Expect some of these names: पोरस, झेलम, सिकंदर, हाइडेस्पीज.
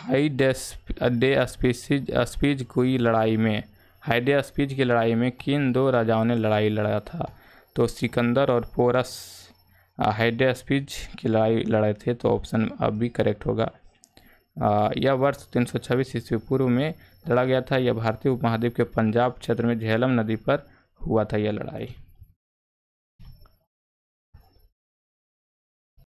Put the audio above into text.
हाइडेस्पीज की लड़ाई में किन दो राजाओं ने लड़ाई लड़ा था? तो सिकंदर और पोरस हाइडेस्पीज की लड़ाई लड़े थे। तो ऑप्शन अब भी करेक्ट होगा। यह वर्ष 326 ईस्वी पूर्व में लड़ा गया था। यह भारतीय उपमहाद्वीप के पंजाब क्षेत्र में झेलम नदी पर हुआ था यह लड़ाई।